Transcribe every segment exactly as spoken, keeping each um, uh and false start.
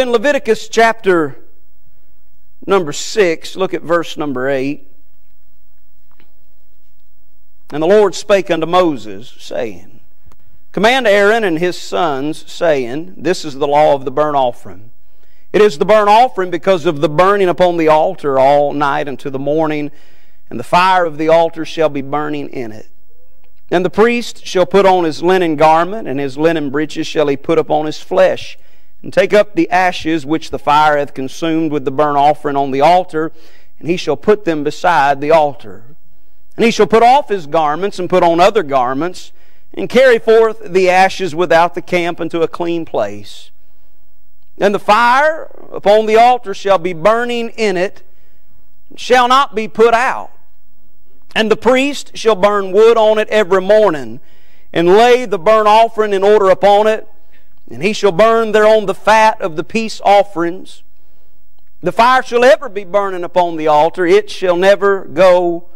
In Leviticus chapter number six, look at verse number eight. And the Lord spake unto Moses, saying, Command Aaron and his sons, saying, This is the law of the burnt offering. It is the burnt offering because of the burning upon the altar all night unto the morning, and the fire of the altar shall be burning in it. And the priest shall put on his linen garment, and his linen breeches shall he put upon his flesh, and take up the ashes which the fire hath consumed with the burnt offering on the altar, and he shall put them beside the altar. And he shall put off his garments, and put on other garments, and carry forth the ashes without the camp into a clean place. And the fire upon the altar shall be burning in it, and shall not be put out. And the priest shall burn wood on it every morning, and lay the burnt offering in order upon it, and he shall burn thereon the fat of the peace offerings. The fire shall ever be burning upon the altar, it shall never go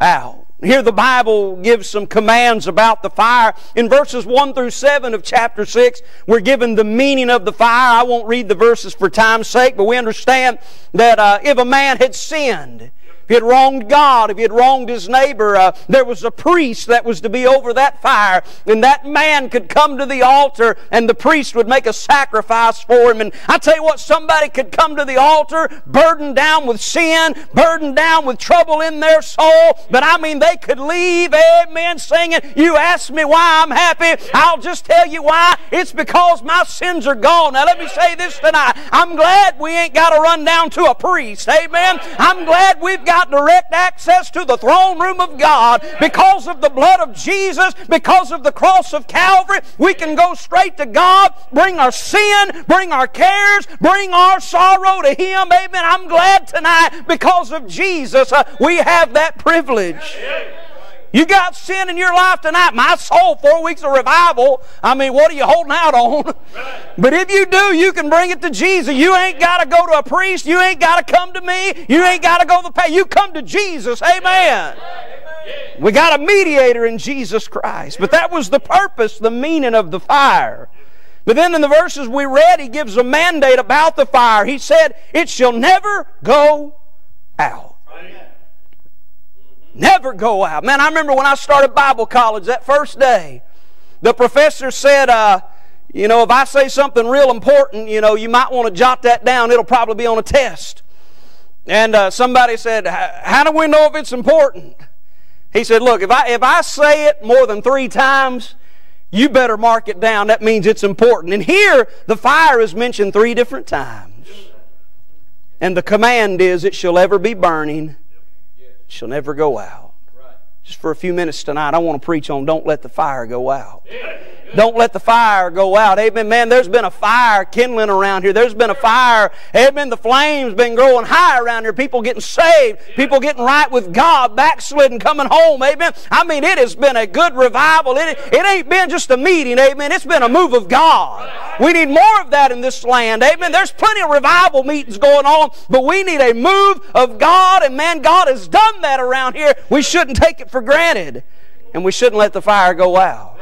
out. Here the Bible gives some commands about the fire. In verses one through seven of chapter six, we're given the meaning of the fire. I won't read the verses for time's sake, but we understand that uh, if a man had sinned, if he had wronged God, if he had wronged his neighbor, uh, there was a priest that was to be over that fire. And that man could come to the altar and the priest would make a sacrifice for him. And I tell you what, somebody could come to the altar burdened down with sin, burdened down with trouble in their soul. But I mean, they could leave, amen, singing, You ask me why I'm happy. I'll just tell you why. It's because my sins are gone. Now let me say this tonight. I'm glad we ain't got to run down to a priest. Amen. I'm glad we've got got direct access to the throne room of God because of the blood of Jesus, because of the cross of Calvary. We can go straight to God, bring our sin, bring our cares, bring our sorrow to Him. Amen. I'm glad tonight because of Jesus uh, we have that privilege. You got sin in your life tonight. My soul, four weeks of revival. I mean, what are you holding out on? But if you do, you can bring it to Jesus. You ain't got to go to a priest. You ain't got to come to me. You ain't got to go to the past. You come to Jesus. Amen. We got a mediator in Jesus Christ. But that was the purpose, the meaning of the fire. But then in the verses we read, he gives a mandate about the fire. He said, it shall never go out. Never go out. Man, I remember when I started Bible college that first day, the professor said, uh, you know, if I say something real important, you know, you might want to jot that down. It'll probably be on a test. And uh, somebody said, how do we know if it's important? He said, look, if I, if I say it more than three times, you better mark it down. That means it's important. And here, the fire is mentioned three different times. And the command is, it shall ever be burning. Shall never go out. Just for a few minutes tonight, I want to preach on don't let the fire go out. Don't let the fire go out. Amen. Man, there's been a fire kindling around here. There's been a fire. Amen. The flame's been growing high around here. People getting saved. People getting right with God. Backslidden. Coming home. Amen. I mean, it has been a good revival. It, it ain't been just a meeting. Amen. It's been a move of God. We need more of that in this land. Amen. There's plenty of revival meetings going on, but we need a move of God. And man, God has done that around here. We shouldn't take it for granted, and we shouldn't let the fire go out.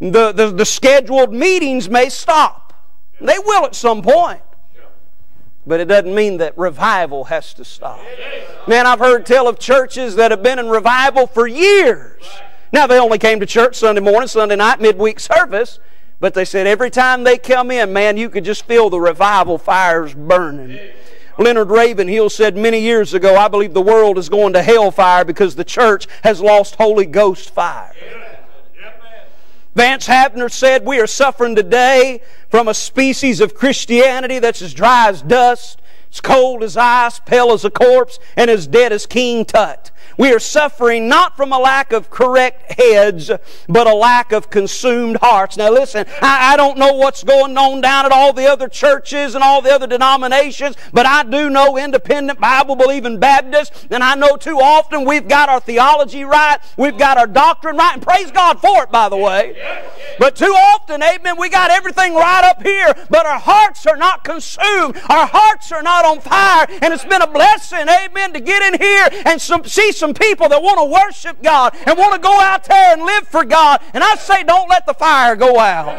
The, the, the scheduled meetings may stop. They will at some point. But it doesn't mean that revival has to stop. Man, I've heard tell of churches that have been in revival for years. Now, they only came to church Sunday morning, Sunday night, midweek service, but they said every time they come in, man, you could just feel the revival fires burning. Leonard Ravenhill said many years ago, I believe the world is going to hellfire because the church has lost Holy Ghost fire. Vance Havner said, we are suffering today from a species of Christianity that's as dry as dust, as cold as ice, pale as a corpse, and as dead as King Tut. We are suffering not from a lack of correct heads, but a lack of consumed hearts. Now listen, I, I don't know what's going on down at all the other churches and all the other denominations, but I do know independent Bible-believing Baptists, and I know too often we've got our theology right, we've got our doctrine right, and praise God for it, by the way. But too often, amen, we got everything right up here, but our hearts are not consumed, our hearts are not on fire, and it's been a blessing, amen, to get in here and some, see some Some people that want to worship God and want to go out there and live for God. And I say, don't let the fire go out.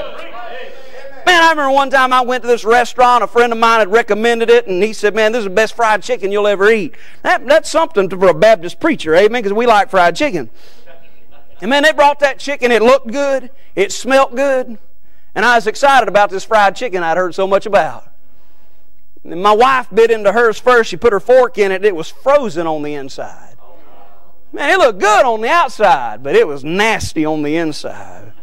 Man, I remember one time I went to this restaurant. A friend of mine had recommended it, and he said, man, this is the best fried chicken you'll ever eat. That, that's something for a Baptist preacher, amen, because we like fried chicken. And man, they brought that chicken. It looked good. It smelled good. And I was excited about this fried chicken I'd heard so much about. And my wife bit into hers first. She put her fork in it. It was frozen on the inside. Man, it looked good on the outside, but it was nasty on the inside.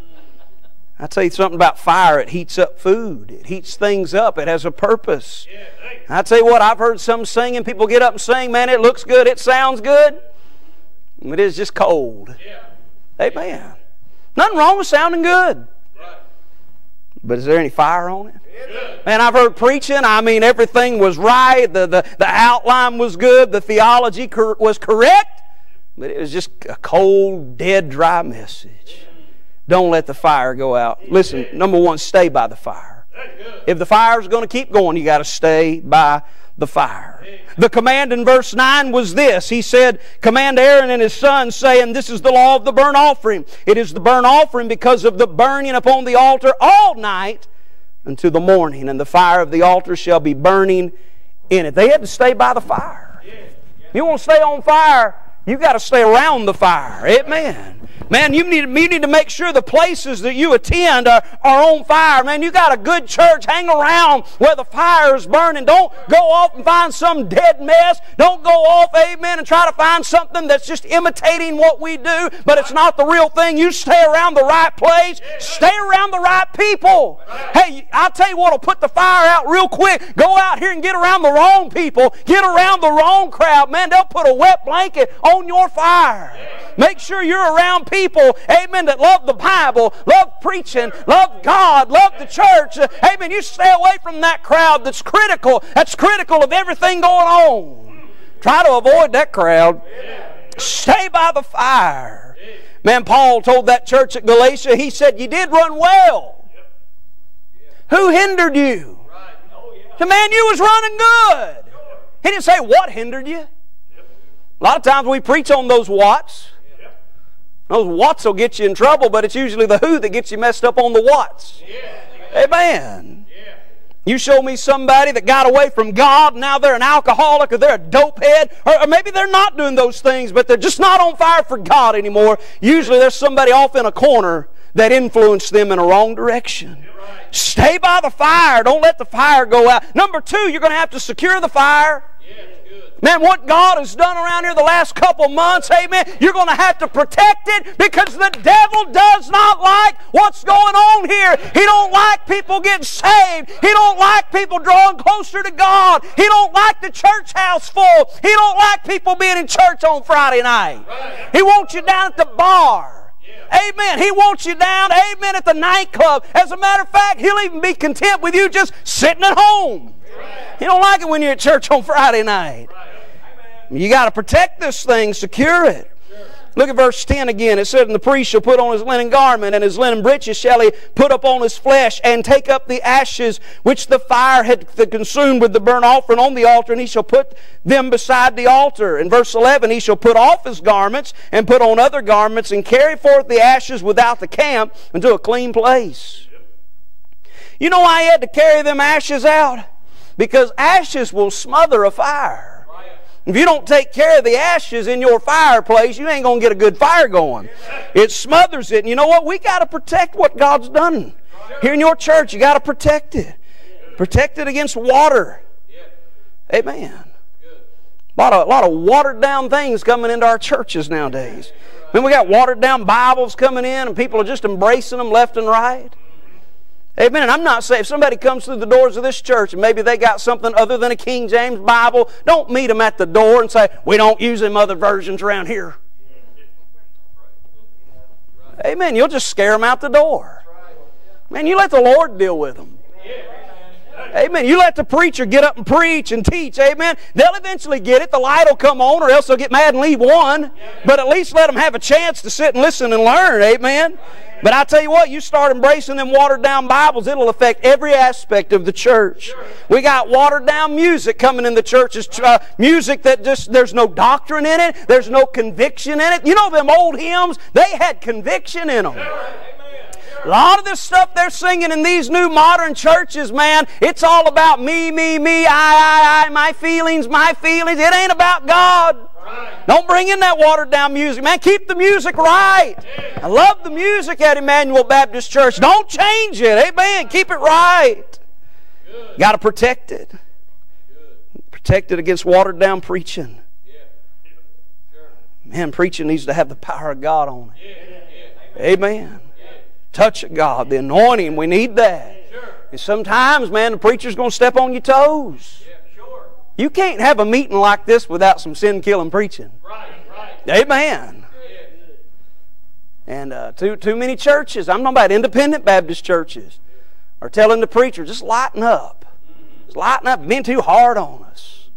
I tell you something about fire. It heats up food. It heats things up. It has a purpose. I tell you what, I've heard some singing. People get up and sing. Man, it looks good. It sounds good. It is just cold. Amen. Nothing wrong with sounding good. But is there any fire on it? Man, I've heard preaching. I mean, everything was right. The, the, the outline was good. The theology cor- was correct. But it was just a cold, dead, dry message. Don't let the fire go out. Listen, number one, stay by the fire. If the fire's going to keep going, you got to stay by the fire. The command in verse nine was this. He said, command Aaron and his sons, saying, this is the law of the burnt offering. It is the burnt offering because of the burning upon the altar all night until the morning, and the fire of the altar shall be burning in it. They had to stay by the fire. You want to stay on fire, you got to stay around the fire. Amen. Man, you need, you need to make sure the places that you attend are, are on fire. Man, you got a good church. Hang around where the fire is burning. Don't go off and find some dead mess. Don't go off, amen, and try to find something that's just imitating what we do, but it's not the real thing. You stay around the right place. Stay around the right people. Hey, I'll tell you what will put the fire out real quick. Go out here and get around the wrong people. Get around the wrong crowd. Man, they'll put a wet blanket on your fire. Make sure you're around people. People, amen, that love the Bible, love preaching, love God, love the church. Amen, you stay away from that crowd that's critical. That's critical of everything going on. Try to avoid that crowd. Stay by the fire. Man, Paul told that church at Galatia, he said, you did run well. Who hindered you? The man, you was running good. He didn't say what hindered you. A lot of times we preach on those whats. Those whats will get you in trouble, but it's usually the who that gets you messed up on the whats. Yeah. Amen. Yeah. You show me somebody that got away from God, now they're an alcoholic, or they're a dopehead, or, or maybe they're not doing those things, but they're just not on fire for God anymore. Usually there's somebody off in a corner that influenced them in a wrong direction. Right. Stay by the fire. Don't let the fire go out. Number two, you're going to have to secure the fire. Yeah. Man, what God has done around here the last couple months, amen, you're going to have to protect it because the devil does not like what's going on here. He don't like people getting saved. He don't like people drawing closer to God. He don't like the church house full. He don't like people being in church on Friday night. He wants you down at the bar. Amen. He wants you down, amen, at the nightclub. As a matter of fact, he'll even be content with you just sitting at home. He don't like it when you're at church on Friday night. You got to protect this thing, secure it. Look at verse ten again. It said, and the priest shall put on his linen garment, and his linen breeches shall he put upon his flesh, and take up the ashes which the fire had consumed with the burnt offering on the altar, and he shall put them beside the altar. In verse eleven, he shall put off his garments, and put on other garments, and carry forth the ashes without the camp into a clean place. You know why he had to carry them ashes out? Because ashes will smother a fire. If you don't take care of the ashes in your fireplace, you ain't going to get a good fire going. It smothers it. And you know what? We got to protect what God's done. Here in your church, you got to protect it. Protect it against water. Amen. A lot of, a lot of watered-down things coming into our churches nowadays. I mean, we got watered-down Bibles coming in, and people are just embracing them left and right. Amen. And I'm not saying if somebody comes through the doors of this church and maybe they got something other than a King James Bible, don't meet them at the door and say, we don't use them other versions around here. Amen. You'll just scare them out the door. Man, you let the Lord deal with them. Amen. You let the preacher get up and preach and teach. Amen. They'll eventually get it. The light will come on, or else they'll get mad and leave one. But at least let them have a chance to sit and listen and learn. Amen. But I tell you what, you start embracing them watered-down Bibles, it'll affect every aspect of the church. We got watered-down music coming in the churches. Uh, music that just, there's no doctrine in it. There's no conviction in it. You know them old hymns? They had conviction in them. A lot of this stuff they're singing in these new modern churches, man, it's all about me, me, me, I, I, I, my feelings, my feelings. It ain't about God. Right. Don't bring in that watered-down music, man. Keep the music right. Yeah. I love the music at Immanuel Baptist Church. Don't change it. Amen. Keep it right. Good. Got to protect it. Good. Protect it against watered-down preaching. Yeah. Yeah. Sure. Man, preaching needs to have the power of God on it. Yeah. Yeah. Amen. Yeah. Touch of God, the anointing, we need that. Yeah. Sure. And sometimes, man, the preacher's going to step on your toes. Yeah. You can't have a meeting like this without some sin-killing preaching. Right, right. Amen. And uh, too, too many churches, I'm talking about independent Baptist churches, are telling the preacher, just lighten up. Just lighten up. You've been too hard on us.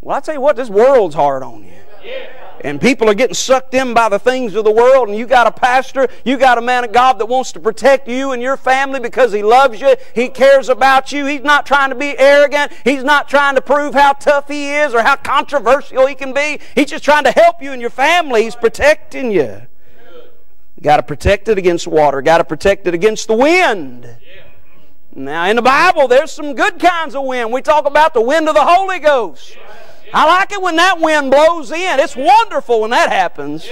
Well, I tell you what, this world's hard on you. Yeah. And people are getting sucked in by the things of the world, and you got a pastor, you got a man of God that wants to protect you and your family because he loves you, he cares about you, he's not trying to be arrogant, he's not trying to prove how tough he is or how controversial he can be, he's just trying to help you and your family, he's protecting you. Got to protect it against water, got to protect it against the wind. Now in the Bible there's some good kinds of wind. We talk about the wind of the Holy Ghost. I like it when that wind blows in. It's wonderful when that happens.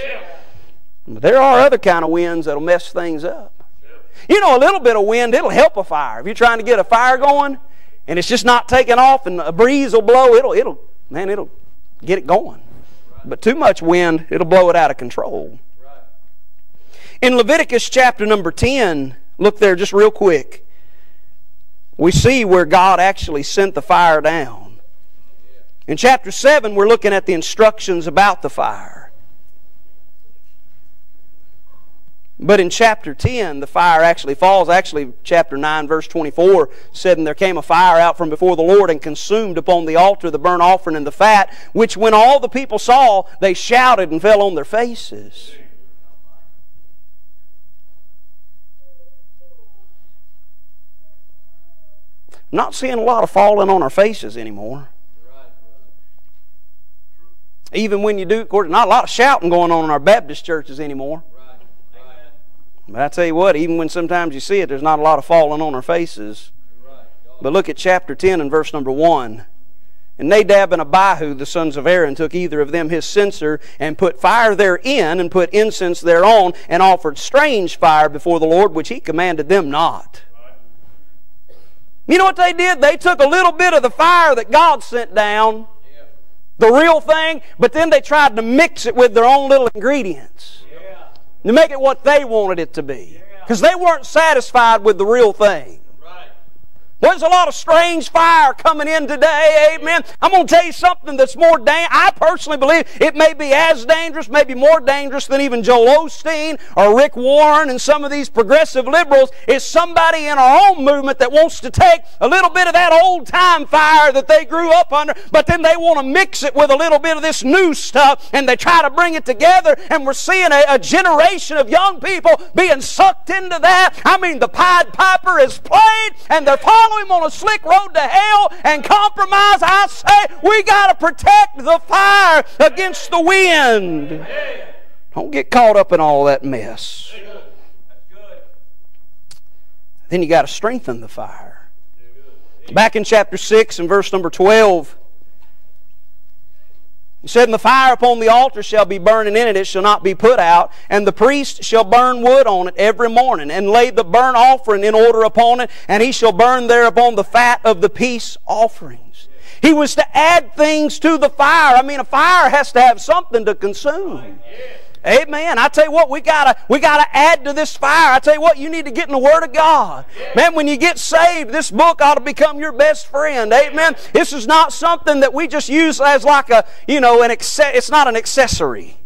But there are other kind of winds that'll mess things up. You know, a little bit of wind, it'll help a fire. If you're trying to get a fire going and it's just not taking off and a breeze will blow, it'll, it'll, man, it'll get it going. But too much wind, it'll blow it out of control. In Leviticus chapter number ten, look there just real quick. We see where God actually sent the fire down. In chapter seven, we're looking at the instructions about the fire. But in chapter ten, the fire actually falls. Actually, chapter nine, verse twenty-four said, "And there came a fire out from before the Lord and consumed upon the altar the burnt offering and the fat, which when all the people saw, they shouted and fell on their faces." I'm not seeing a lot of falling on our faces anymore. Even when you do, of course, not a lot of shouting going on in our Baptist churches anymore. Right. Right. But I tell you what, even when sometimes you see it, there's not a lot of falling on our faces. Right. But look at chapter ten and verse number one. "And Nadab and Abihu, the sons of Aaron, took either of them his censer, and put fire therein, and put incense thereon, and offered strange fire before the Lord, which he commanded them not." Right. You know what they did? They took a little bit of the fire that God sent down, the real thing, but then they tried to mix it with their own little ingredients yeah. to make it what they wanted it to be, because they weren't satisfied with the real thing. Right. There's a lot of strange fire coming in today, amen. Yeah. I'm going to tell you something that's more dangerous. I personally believe it may be as dangerous, maybe more dangerous than even Joe Osteen or Rick Warren and some of these progressive liberals, is somebody in our own movement that wants to take a little bit of that old-time fire that they grew up under, but then they want to mix it with a little bit of this new stuff, and they try to bring it together, and we're seeing a, a generation of young people being sucked into that. I mean, the Pied Piper is played, and they're following him on a slick road to hell and compromise. I say we got to protect the fire against the wind. Don't get caught up in all that mess. Then you got to strengthen the fire. Back in chapter six and verse number twelve, he said, "And the fire upon the altar shall be burning in it, it shall not be put out. And the priest shall burn wood on it every morning, and lay the burnt offering in order upon it, and he shall burn thereupon the fat of the peace offerings." He was to add things to the fire. I mean, a fire has to have something to consume. Amen. I tell you what, we gotta we gotta add to this fire. I tell you what, you need to get in the Word of God. Man, when you get saved, this book ought to become your best friend. Amen. This is not something that we just use as like a, you know, an it's not an accessory.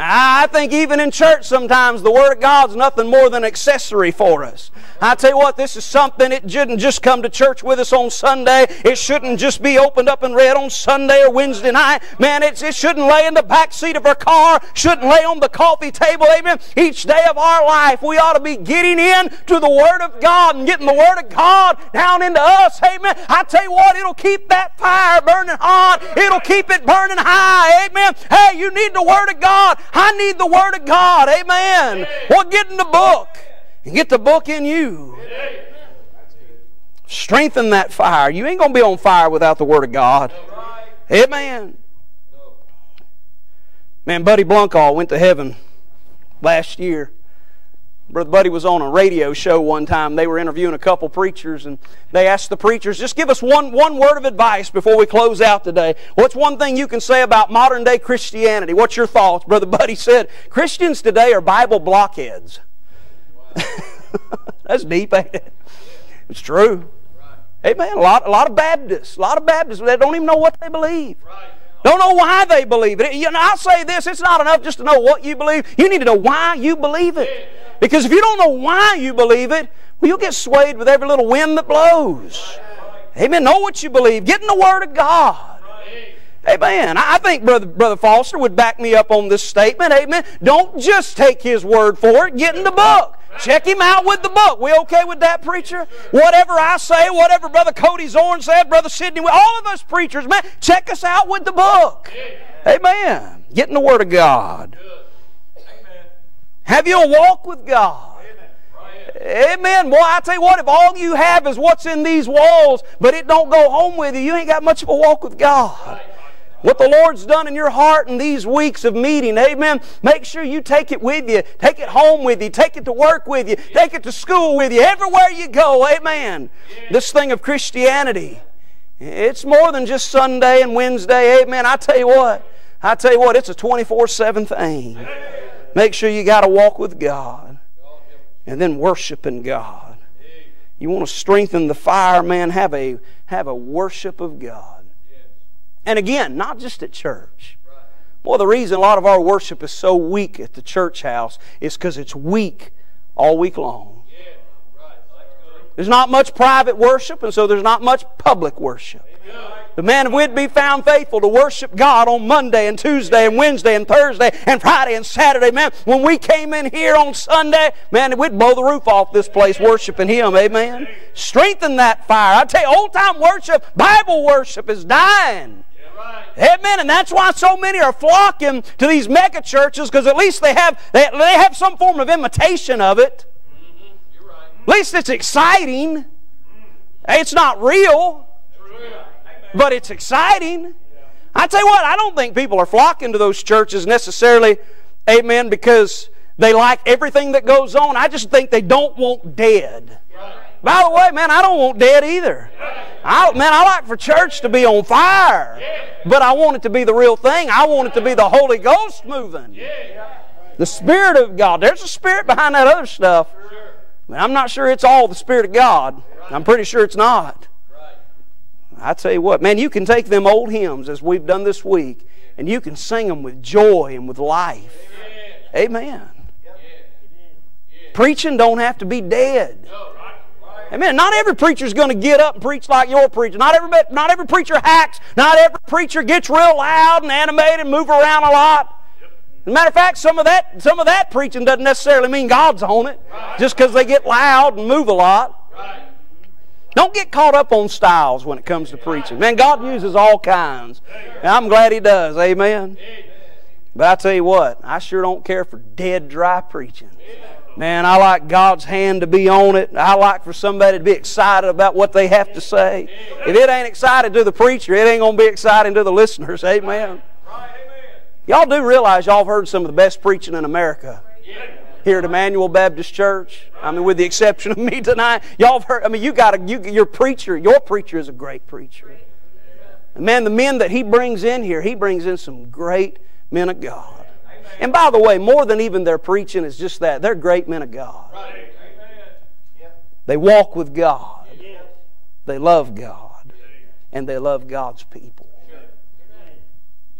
I think even in church sometimes the Word of God's nothing more than an accessory for us. I tell you what, this is something, it shouldn't just come to church with us on Sunday. It shouldn't just be opened up and read on Sunday or Wednesday night. Man, it's, it shouldn't lay in the back seat of our car. Shouldn't lay on the coffee table. Amen. Each day of our life we ought to be getting in to the Word of God and getting the Word of God down into us. Amen. I tell you what, it'll keep that fire burning hot. It'll keep it burning high. Amen. Hey, you need the Word of God. I need the Word of God. Amen. Well, get in the book. and get the book in you. Strengthen that fire. You ain't going to be on fire without the Word of God. Amen. Man, Buddy Blunkall went to heaven last year. Brother Buddy was on a radio show one time. They were interviewing a couple preachers, and they asked the preachers, just give us one, one word of advice before we close out today. What's one thing you can say about modern-day Christianity? What's your thoughts? Brother Buddy said, Christians today are Bible blockheads. Wow. That's deep, ain't it? It's true. Right. Amen. A lot, a lot of Baptists, a lot of Baptists, they don't even know what they believe. Right. Don't know why they believe it. You know, I'll say this, it's not enough just to know what you believe. You need to know why you believe it. Because if you don't know why you believe it, well, you'll get swayed with every little wind that blows. Amen. Know what you believe. Get in the Word of God. Amen. I think Brother, Brother Foster would back me up on this statement. Amen. Don't just take his word for it. Get in the book. Check him out with the book. We okay with that, preacher? Whatever I say, whatever Brother Cody Zorn said, Brother Sidney, all of us preachers, man, check us out with the book. Amen. Get in the Word of God. Have your walk with God. Amen. Well, I tell you what, if all you have is what's in these walls, but it don't go home with you, you ain't got much of a walk with God. What the Lord's done in your heart in these weeks of meeting, amen, make sure you take it with you. Take it home with you. Take it to work with you. Take it to school with you. Everywhere you go, amen. This thing of Christianity, it's more than just Sunday and Wednesday, amen. I tell you what, I tell you what, it's a twenty-four seven thing. Make sure you got to walk with God and then worshiping God. You want to strengthen the fire, man, have a, have a worship of God. And again, not just at church. Boy, the reason a lot of our worship is so weak at the church house is because it's weak all week long. There's not much private worship, and so there's not much public worship. But man, if we'd be found faithful to worship God on Monday and Tuesday and Wednesday and Thursday and Friday and Saturday, man, when we came in here on Sunday, man, we'd blow the roof off this place worshiping Him, amen? Strengthen that fire. I tell you, old-time worship, Bible worship is dying. Amen, and that's why so many are flocking to these mega churches, because at least they have they, they have some form of imitation of it. Mm-hmm. You're right. At least it's exciting. Mm. It's not real, but it's exciting. Yeah. I tell you what, I don't think people are flocking to those churches necessarily, amen, because they like everything that goes on. I just think they don't want dead. Right. By the way, man, I don't want dead either. I, man, I like for church to be on fire. But I want it to be the real thing. I want it to be the Holy Ghost moving. The Spirit of God. There's a Spirit behind that other stuff. Man, I'm not sure it's all the Spirit of God. I'm pretty sure it's not. I tell you what, man, you can take them old hymns as we've done this week, and you can sing them with joy and with life. Amen. Preaching don't have to be dead. Amen. Not every preacher's going to get up and preach like your preacher. Not every, not every preacher hacks. Not every preacher gets real loud and animated and move around a lot. As a matter of fact, some of that, some of that preaching doesn't necessarily mean God's on it, just because they get loud and move a lot. Don't get caught up on styles when it comes to preaching. Man, God uses all kinds. And I'm glad He does. Amen. But I tell you what, I sure don't care for dead, dry preaching. Man, I like God's hand to be on it. I like for somebody to be excited about what they have to say. If it ain't exciting to the preacher, it ain't going to be exciting to the listeners. Amen. Y'all do realize y'all have heard some of the best preaching in America here at Immanuel Baptist Church. I mean, with the exception of me tonight, y'all have heard. I mean, you got a, you, your preacher. Your preacher is a great preacher. And man, the men that he brings in here, he brings in some great men of God. And by the way, more than even their preaching is just that. They're great men of God. Right. They walk with God. Yeah. They love God. Yeah. And they love God's people. Yeah.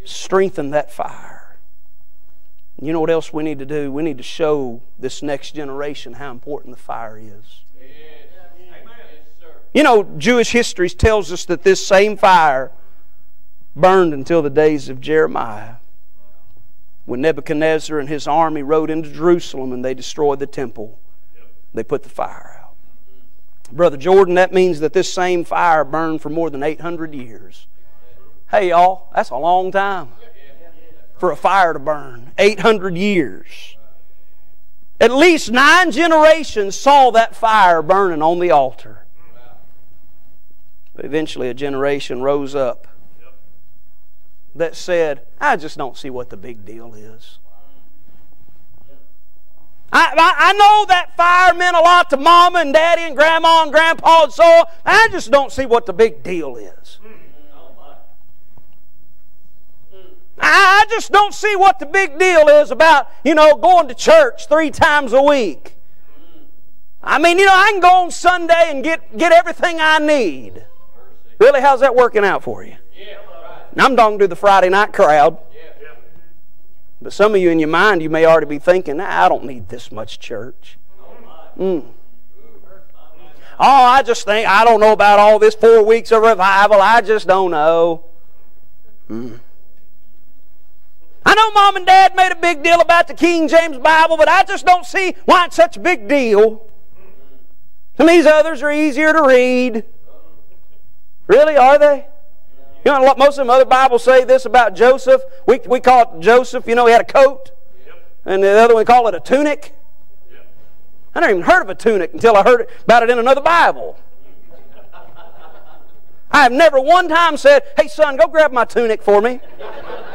Strengthen that fire. You know what else we need to do? We need to show this next generation how important the fire is. Yeah. Yeah. You know, Jewish history tells us that this same fire burned until the days of Jeremiah, when Nebuchadnezzar and his army rode into Jerusalem and they destroyed the temple. They put the fire out. Brother Jordan, that means that this same fire burned for more than eight hundred years. Hey, y'all, that's a long time for a fire to burn. eight hundred years. At least nine generations saw that fire burning on the altar. But eventually a generation rose up that said, I just don't see what the big deal is. I, I, I know that fire meant a lot to Mama and Daddy and Grandma and Grandpa and so on. I just don't see what the big deal is. I just don't see what the big deal is about, you know, going to church three times a week. I mean, you know, I can go on Sunday and get, get everything I need. Really, how's that working out for you? And I'm talking to the Friday night crowd. But some of you in your mind, you may already be thinking, I don't need this much church. Mm. Oh, I just think, I don't know about all this four weeks of revival. I just don't know. Mm. I know Mom and Dad made a big deal about the King James Bible, but I just don't see why it's such a big deal. Some of these others are easier to read. Really, are they? You know, most of them other Bibles say this about Joseph. We, we call it Joseph, you know, he had a coat. And the other one, we call it a tunic. I never even heard of a tunic until I heard about it in another Bible. I have never one time said, hey son, go grab my tunic for me.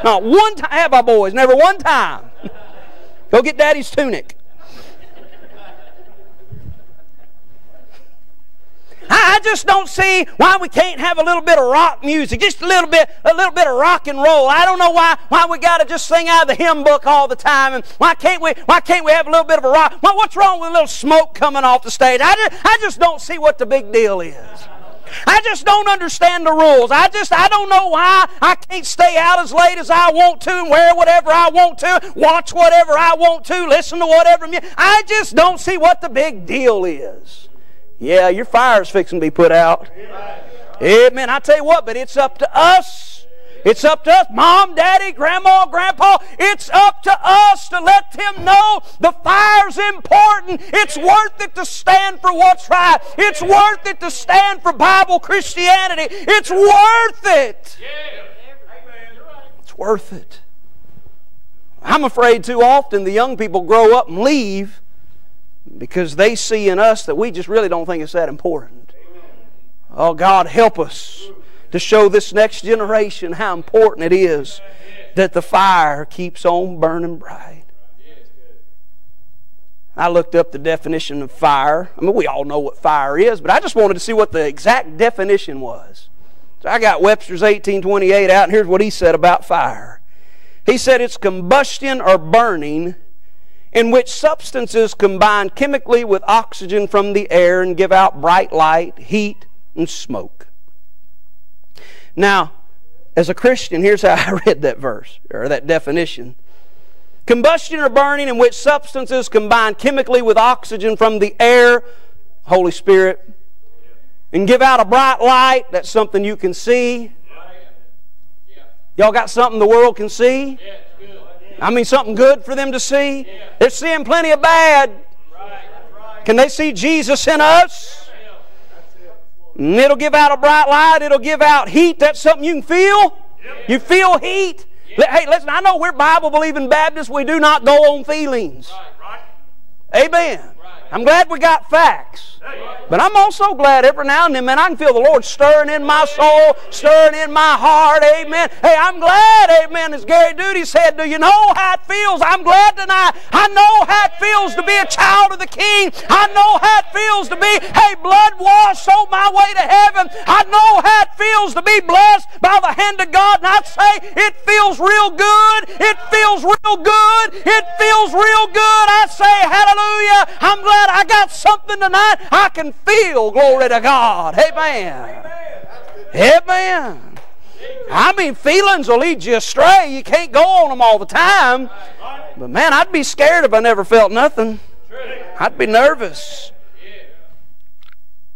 Not one time, have I boys? Never one time. Go get Daddy's tunic. I, I just don't see why we can't have a little bit of rock music, just a little bit, a little bit of rock and roll. I don't know why why we got to just sing out of the hymn book all the time, and why can't we why can't we have a little bit of a rock? Well, what's wrong with a little smoke coming off the stage? I just, I just don't see what the big deal is. I just don't understand the rules. I just, I don't know why I can't stay out as late as I want to and wear whatever I want to, watch whatever I want to, listen to whatever music. I just don't see what the big deal is. Yeah, your fire's fixing to be put out. Amen. I tell you what, but it's up to us. It's up to us, Mom, Daddy, Grandma, Grandpa. It's up to us to let them know the fire's important. It's worth it to stand for what's right. It's worth it to stand for Bible Christianity. It's worth it. It's worth it. I'm afraid too often the young people grow up and leave because they see in us that we just really don't think it's that important. Oh, God, help us to show this next generation how important it is that the fire keeps on burning bright. I looked up the definition of fire. I mean, we all know what fire is, but I just wanted to see what the exact definition was. So I got Webster's eighteen twenty-eight out, and here's what he said about fire. He said it's combustion or burning in which substances combine chemically with oxygen from the air and give out bright light, heat, and smoke. Now, as a Christian, here's how I read that verse, or that definition. Combustion or burning in which substances combine chemically with oxygen from the air, Holy Spirit, and give out a bright light. That's something you can see. Y'all got something the world can see? I mean, something good for them to see? They're seeing plenty of bad. Can they see Jesus in us? And it'll give out a bright light. It'll give out heat. That's something you can feel. Yep. You feel heat. Yep. Hey, listen, I know we're Bible-believing Baptists. We do not go on feelings. Right. Right. Amen. Right. I'm glad we got facts. Right. But I'm also glad every now and then, man, I can feel the Lord stirring in my soul, stirring in my heart. Amen. Hey, I'm glad, amen, as Gary Duty said, do you know how it feels? I'm glad tonight. I know how it feels to be a child of the King. I know how it feels to be, hey, blood-washed on my way to heaven. I know how it feels to be blessed by the hand of God. And I say, it feels real good. It feels real good. It feels real good. I say, hallelujah. I'm glad I got something tonight. I can feel, glory to God. Amen. Amen. I mean, feelings will lead you astray. You can't go on them all the time. But man, I'd be scared if I never felt nothing. I'd be nervous.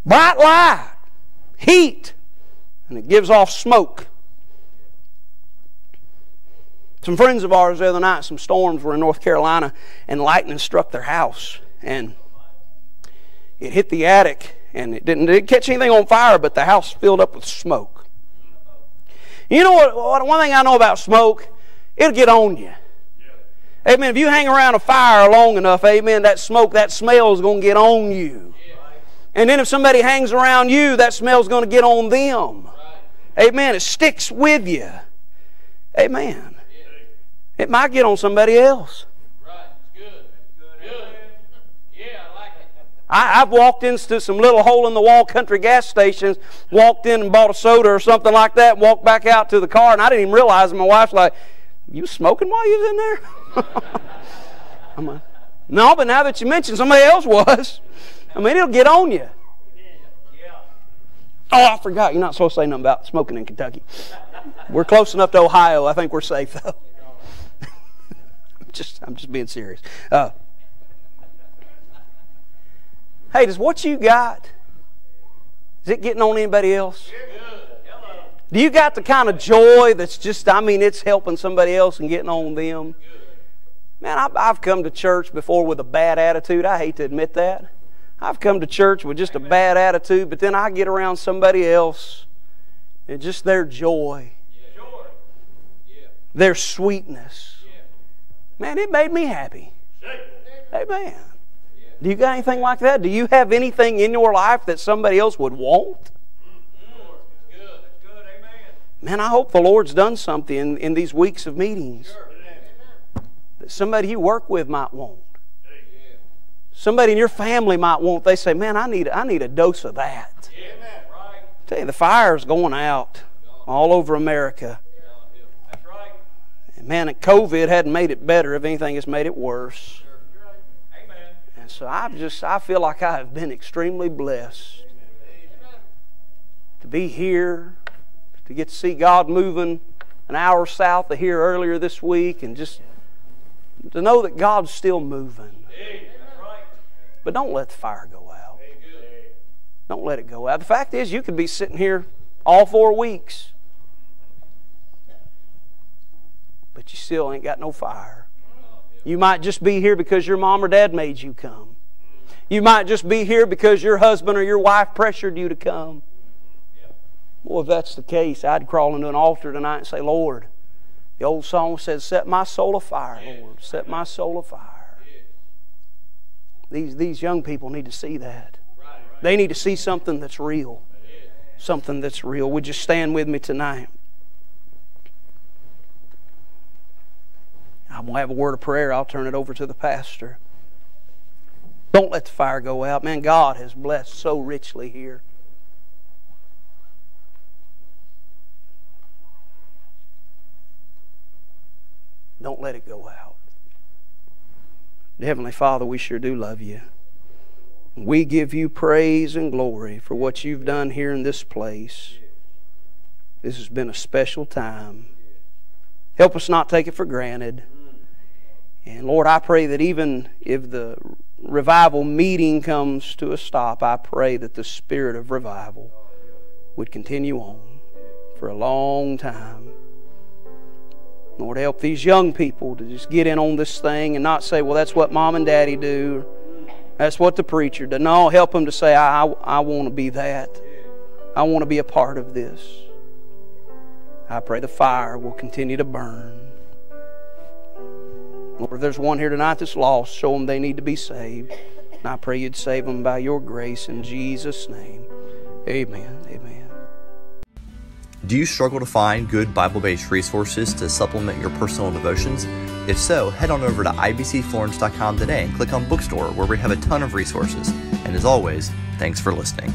Bright light, heat, and it gives off smoke. Some friends of ours the other night, some storms were in North Carolina, and lightning struck their house. And it hit the attic, and it didn't, it didn't catch anything on fire, but the house filled up with smoke. You know what, one thing I know about smoke, it'll get on you. Amen. If you hang around a fire long enough, amen, that smoke, that smell is going to get on you. And then if somebody hangs around you, that smell is going to get on them. Amen. It sticks with you. Amen. It might get on somebody else. I, I've walked into some little hole-in-the-wall country gas stations, walked in and bought a soda or something like that, and walked back out to the car, and I didn't even realize it. My wife's like, "You smoking while you was in there?" I'm like, "No, but now that you mentioned, somebody else was." I mean, it'll get on you. Oh, I forgot. You're not supposed to say nothing about smoking in Kentucky. We're close enough to Ohio. I think we're safe, though. I'm just, I'm just being serious. Uh, Hey, does what you got, is it getting on anybody else? Do you got the kind of joy that's just, I mean, it's helping somebody else and getting on them? Man, I've come to church before with a bad attitude. I hate to admit that. I've come to church with just a bad attitude, but then I get around somebody else and just their joy, their sweetness. Man, it made me happy. Amen. Do you got anything like that? Do you have anything in your life that somebody else would want? Man, I hope the Lord's done something in, in these weeks of meetings that somebody you work with might want. Somebody in your family might want. They say, "Man, I need, I need a dose of that." I tell you, the fire's going out all over America. And man, COVID hadn't made it better. If anything, it's made it worse. So I just, I feel like I have been extremely blessed to be here, to get to see God moving an hour south of here earlier this week, and just to know that God's still moving. But don't let the fire go out. Don't let it go out. The fact is, you could be sitting here all four weeks, but you still ain't got no fire. You might just be here because your mom or dad made you come. You might just be here because your husband or your wife pressured you to come. Boy, if that's the case, I'd crawl into an altar tonight and say, "Lord," the old song says, "Set my soul afire, Lord. Set my soul afire." These, these young people need to see that. They need to see something that's real. Something that's real. Would you stand with me tonight? I'm going to have a word of prayer. I'll turn it over to the pastor. Don't let the fire go out. Man, God has blessed so richly here. Don't let it go out. Heavenly Father, we sure do love you. We give you praise and glory for what you've done here in this place. This has been a special time. Help us not take it for granted. And Lord, I pray that even if the revival meeting comes to a stop, I pray that the spirit of revival would continue on for a long time. Lord, help these young people to just get in on this thing and not say, "Well, that's what mom and daddy do. That's what the preacher does." No, help them to say, I, I, I want to be that. I want to be a part of this. I pray the fire will continue to burn. Lord, if there's one here tonight that's lost, show them they need to be saved. And I pray you'd save them by your grace in Jesus' name. Amen. Amen. Do you struggle to find good Bible-based resources to supplement your personal devotions? If so, head on over to I B C Florence dot com today and click on Bookstore, where we have a ton of resources. And as always, thanks for listening.